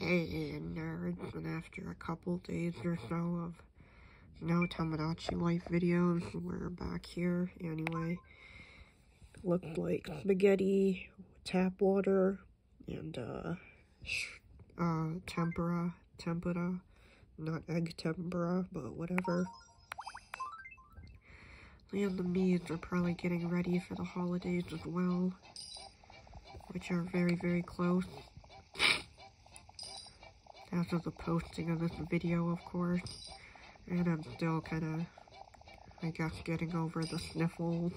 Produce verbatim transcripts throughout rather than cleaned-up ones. and nerds, but after a couple days or so of no Tomodachi Life videos, we're back here anyway. Looked like spaghetti, tap water, and uh, uh, tempura, tempura, not egg tempura, but whatever. And the Meads are probably getting ready for the holidays as well, which are very, very close. As of the posting of this video, of course. And I'm still kind of, I guess, getting over the sniffles.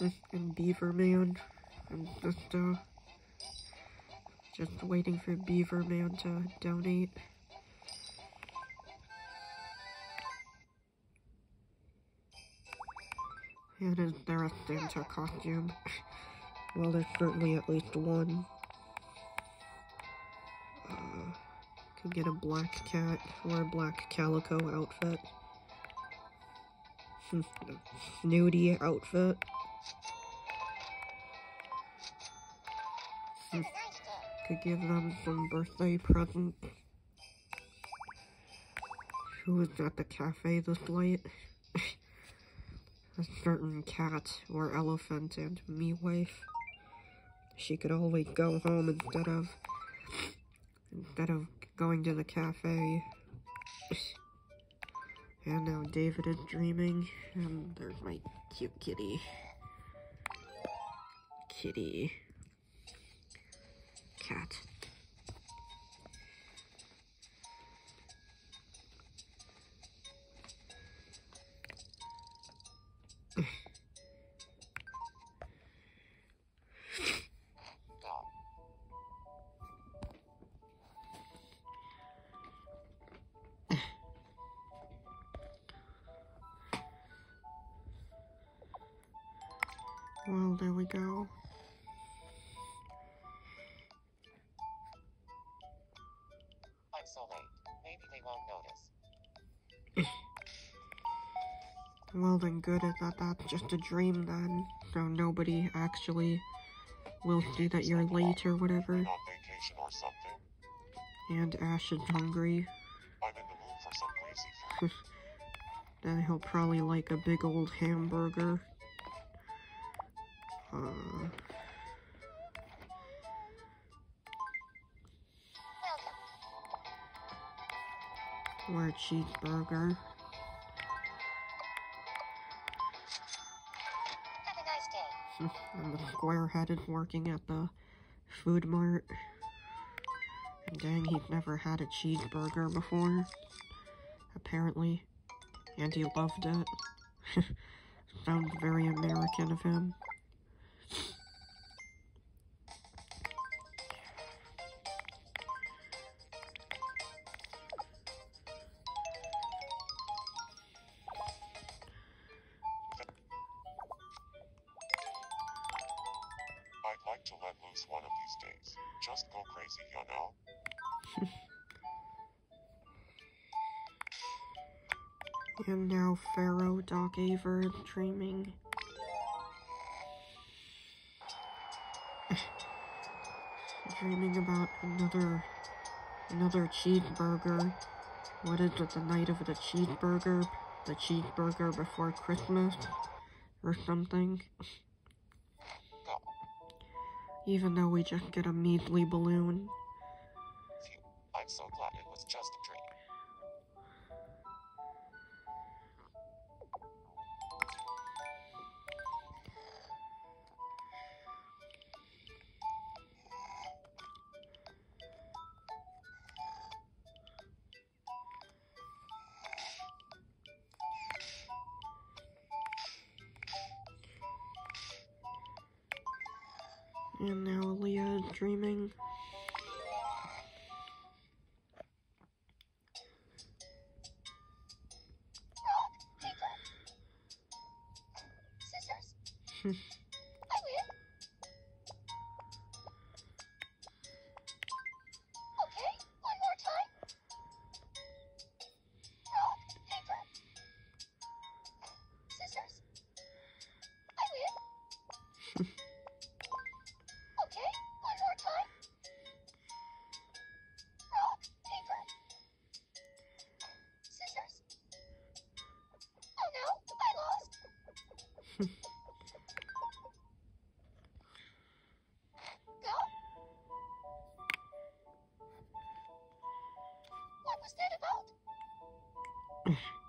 This and Beaver Man. I'm just, uh, just waiting for Beaver Man to donate. And is there a Santa costume? Well, there's certainly at least one. Could get a black cat or a black calico outfit. Some snooty outfit. Could give them some birthday presents. Who was at the cafe this late? A certain cat or elephant and me wife. She could always go home instead of instead of going to the cafe. And now David is dreaming, and there's my cute kitty. Kitty. Cat. Well, there we go. I'm so late. Maybe they won't notice. Well, then good is that that's just a dream then. So nobody actually will see that you're late or whatever. On vacation or something. And Ash is hungry. I'm in the mood for some crazy food. Then he'll probably like a big old hamburger. Uh, well done. Or a cheeseburger. Have a nice day. And the squarehead is working at the food mart. And dang, he's never had a cheeseburger before, apparently. And he loved it. Sounds very American of him. I'd like to let loose one of these days. Just go crazy, you know? And now Pharaoh Doc Aver is dreaming. Dreaming about another, another cheeseburger. What is it, the night of the cheeseburger? The cheeseburger before Christmas? Or something? Even though we just get a measly balloon. Phew, I'm so glad it was just a dream. And now Leah is dreaming. Scissors. Okay, one more time. What was that about?